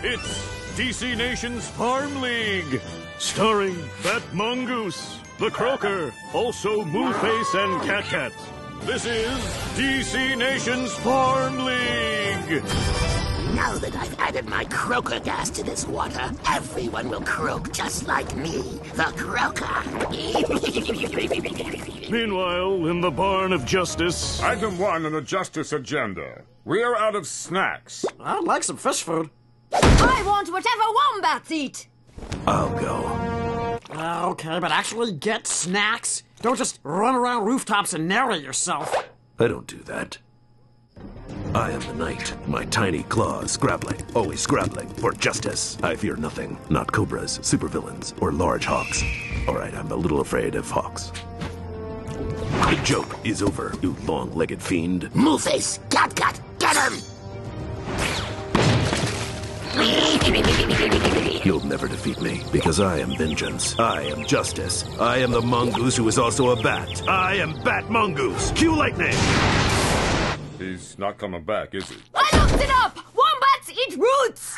It's DC Nation's Farm League, starring Batmongoose, the Croaker, also Moo Face and Cat Cat. This is DC Nation's Farm League! Now that I've added my croaker gas to this water, everyone will croak just like me, the Croaker. Meanwhile, in the Barn of Justice... Item 1 on the Justice agenda. We are out of snacks. I'd like some fish food. I want whatever wombats eat! I'll go. Okay, but actually get snacks. Don't just run around rooftops and narrate yourself. I don't do that. I am the knight, my tiny claws scrabbling, always scrabbling for justice. I fear nothing, not cobras, supervillains, or large hawks. All right, I'm a little afraid of hawks. The joke is over, you long-legged fiend. Moo Face! Cat Cat! Get him! You'll never defeat me, because I am vengeance. I am justice. I am the mongoose who is also a bat. I am Batmongoose. Cue lightning! He's not coming back, is he? I looked it up! Wombats eat roots!